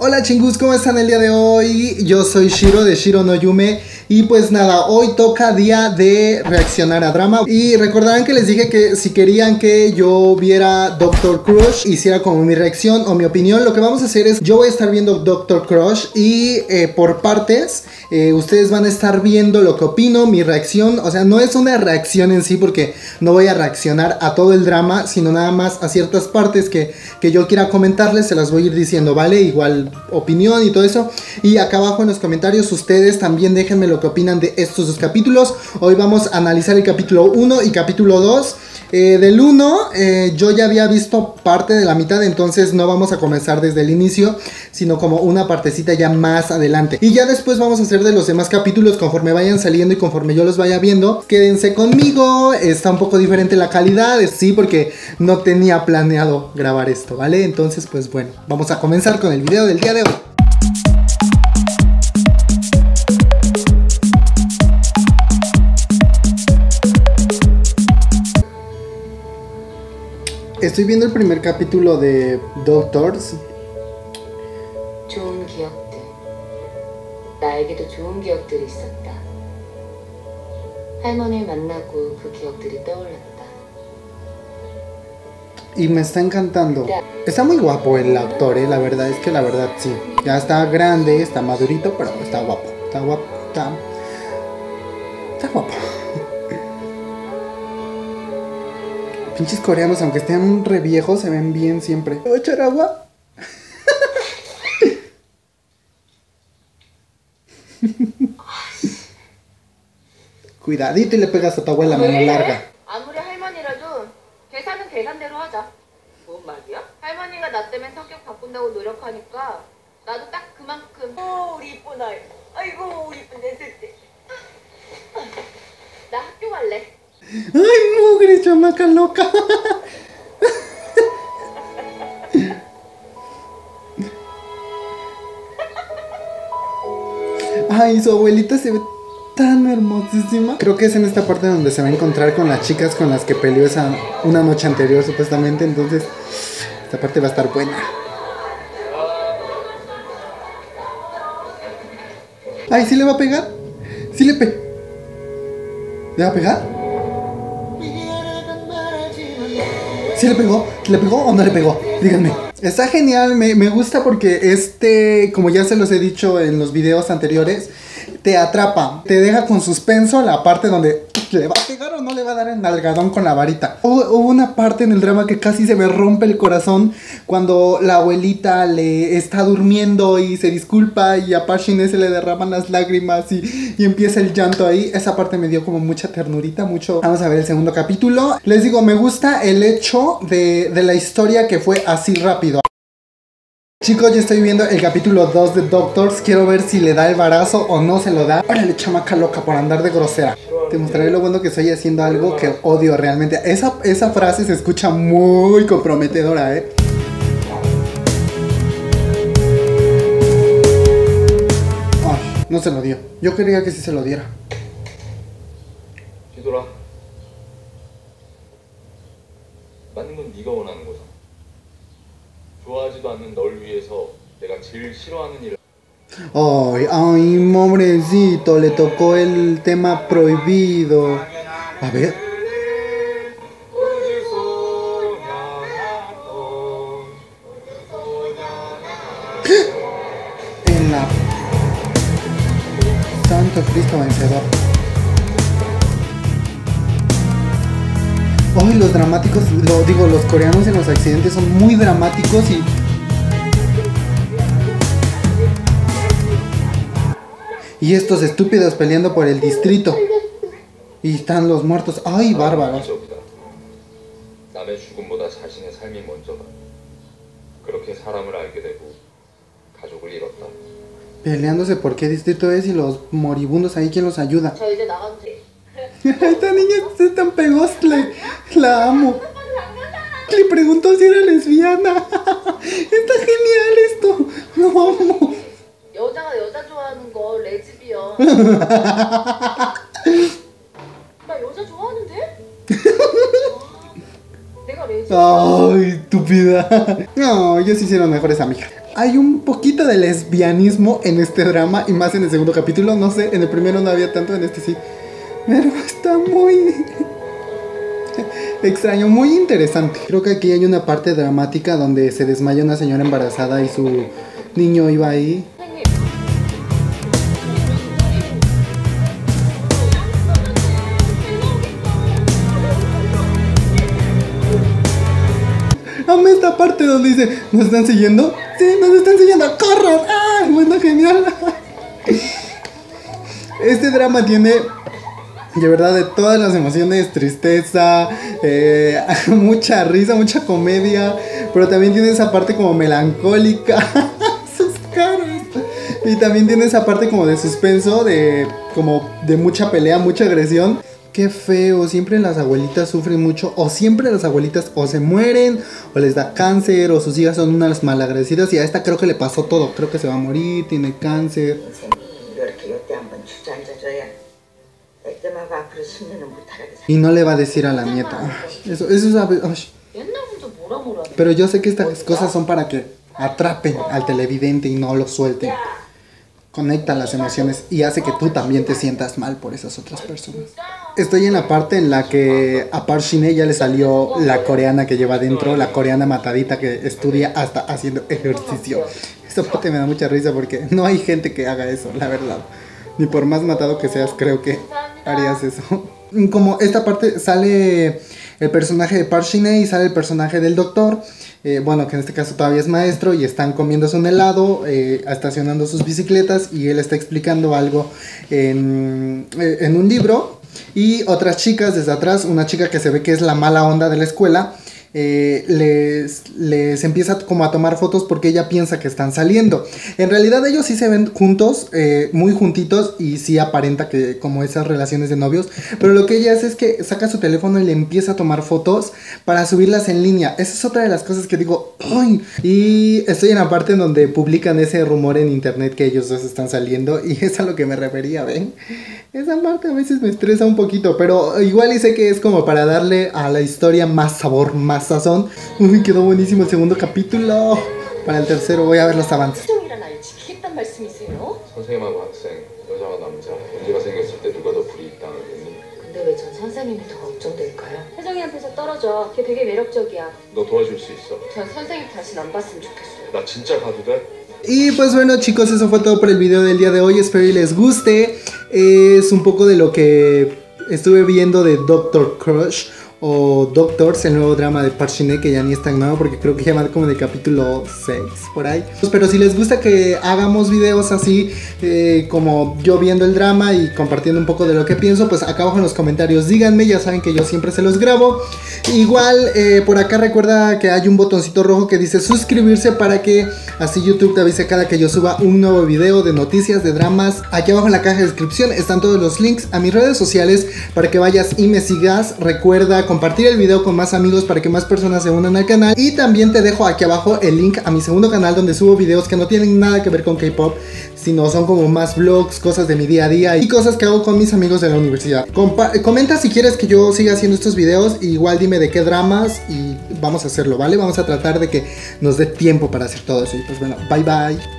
Hola chingus, ¿cómo están el día de hoy? Yo soy Shiro de Shiro no Yume y pues nada, hoy toca día de reaccionar a drama. Y recordarán que les dije que si querían que yo viera Doctor Crush, hiciera como mi reacción o mi opinión. Lo que vamos a hacer es, yo voy a estar viendo Doctor Crush y por partes ustedes van a estar viendo lo que opino, mi reacción. O sea, no es una reacción en sí porque no voy a reaccionar a todo el drama, sino nada más a ciertas partes que yo quiera comentarles, se las voy a ir diciendo, ¿vale? Igual opinión y todo eso, y acá abajo en los comentarios ustedes también déjenme lo que opinan de estos dos capítulos. Hoy vamos a analizar el capítulo 1 y capítulo 2, del 1 yo ya había visto parte de la mitad, entonces no vamos a comenzar desde el inicio, sino como una partecita ya más adelante, y ya después vamos a hacer de los demás capítulos conforme vayan saliendo y conforme yo los vaya viendo. Quédense conmigo, está un poco diferente la calidad, sí, porque no tenía planeado grabar esto, ¿vale? Entonces pues bueno, vamos a comenzar con el video del día de hoy. Estoy viendo el primer capítulo de Doctors. Y me está encantando. Está muy guapo el actor, la verdad es que sí. Ya está grande, está madurito, pero está guapo. Está guapo, está guapo. Pinches coreanos, aunque estén re viejos, se ven bien siempre. ¿Te voy a echar agua? Cuidadito y le pegas a tu abuela, mano larga. ¡Ay, mugre, chamaca loca! Ay, su abuelita se ve tan hermosísima. Creo que es en esta parte donde se va a encontrar con las chicas con las que peleó esa una noche anterior, supuestamente. Entonces, esta parte va a estar buena. Ay, ¿sí le va a pegar? ¿Sí le pega? ¿Le va a pegar? ¿Sí le pegó? ¿Le pegó o no le pegó? Díganme. Está genial, me gusta porque como ya se los he dicho en los videos anteriores, te atrapa, te deja con suspenso la parte donde le va a pegar o no le va a dar el nalgadón con la varita. Hubo una parte en el drama que casi se me rompe el corazón cuando la abuelita le está durmiendo y se disculpa y a Park Shin-hye se le derraman las lágrimas y empieza el llanto ahí. Esa parte me dio como mucha ternurita, mucho. Vamos a ver el segundo capítulo. Les digo, me gusta el hecho de la historia que fue así rápido. Chicos, yo estoy viendo el capítulo 2 de Doctors. Quiero ver si le da el varazo o no se lo da. Órale, chamaca loca, por andar de grosera. Te mostraré lo bueno que estoy haciendo algo que odio realmente. Esa frase se escucha muy comprometedora, ¿eh? Ay, no se lo dio. Yo quería que sí se lo diera. Ay, ay, pobrecito, le tocó el tema prohibido. A ver. En la... Santo Cristo vencedor. Ay, los dramáticos, los coreanos en los accidentes son muy dramáticos y... Y estos estúpidos peleando por el distrito. Y están los muertos. ¡Ay, bárbaros! Peleándose por qué distrito es y los moribundos ahí, ¿quién los ayuda? Esta niña es tan pegosle. La amo. Le preguntó si era lesbiana. Está genial esto. Lo amo. Ay, estúpida. No, ellos hicieron mejores amigas. hay un poquito de lesbianismo en este drama, y más en el segundo capítulo. No sé, en el primero no había tanto, en este sí. Pero está muy extraño, muy interesante. Creo que aquí hay una parte dramática donde se desmaya una señora embarazada y su niño iba ahí. Amé esta parte donde dice, ¿nos están siguiendo? Sí, nos están siguiendo, corran. ¡Ah! Bueno, genial. Este drama tiene, de verdad, de todas las emociones, tristeza, mucha risa, mucha comedia, pero también tiene esa parte como melancólica, sus caras, y también tiene esa parte como de suspenso, de como de mucha pelea, mucha agresión. Qué feo, siempre las abuelitas sufren mucho, o siempre las abuelitas o se mueren, o les da cáncer, o sus hijas son unas malagradecidas, y a esta creo que le pasó todo, creo que se va a morir, tiene cáncer. Y no le va a decir a la nieta. Ay, eso sabe. Ay. Pero yo sé que estas cosas son para que atrapen al televidente y no lo suelten. Conecta las emociones y hace que tú también te sientas mal por esas otras personas. Estoy en la parte en la que a Park Shin-hye ya le salió la coreana que lleva adentro, la coreana matadita que estudia hasta haciendo ejercicio. Esa parte me da mucha risa porque no hay gente que haga eso, la verdad. Ni por más matado que seas, creo que harías eso. Como esta parte sale el personaje de Park Shin-hye y sale el personaje del doctor, bueno, que en este caso todavía es maestro, y están comiéndose un helado, estacionando sus bicicletas, y él está explicando algo en un libro, y otras chicas desde atrás, una chica que se ve que es la mala onda de la escuela, les empieza como a tomar fotos porque ella piensa que están saliendo. En realidad ellos sí se ven juntos, muy juntitos, y sí aparenta que como esas relaciones de novios, pero lo que ella hace es que saca su teléfono y le empieza a tomar fotos para subirlas en línea. Esa es otra de las cosas que digo, ¡ay! Y estoy en la parte en donde publican ese rumor en internet que ellos dos están saliendo, y es a lo que me refería, ¿ven? Esa parte a veces me estresa un poquito, pero igual y sé que es como para darle a la historia más sabor, más sazón. Uy, quedó buenísimo el segundo capítulo. Para el tercero voy a ver los avances. Y pues bueno, chicos, eso fue todo por el video del día de hoy. Espero y les guste. Es un poco de lo que estuve viendo de Doctor Crush o Doctors, el nuevo drama de Park Shin-hye, que ya ni es tan nuevo porque creo que ya van como en el capítulo 6 por ahí. Pero si les gusta que hagamos videos así, como yo viendo el drama y compartiendo un poco de lo que pienso, pues acá abajo en los comentarios díganme, ya saben que yo siempre se los grabo. Igual por acá recuerda que hay un botoncito rojo que dice suscribirse para que así YouTube te avise cada que yo suba un nuevo video de noticias, de dramas. Aquí abajo en la caja de descripción están todos los links a mis redes sociales para que vayas y me sigas. Recuerda compartir el video con más amigos para que más personas se unan al canal, y también te dejo aquí abajo el link a mi segundo canal donde subo videos que no tienen nada que ver con K-pop, sino son como más vlogs, cosas de mi día a día y cosas que hago con mis amigos de la universidad. Comenta si quieres que yo siga haciendo estos videos, y igual dime de qué dramas y vamos a hacerlo, ¿vale? Vamos a tratar de que nos dé tiempo para hacer todo eso. Y pues bueno, bye bye.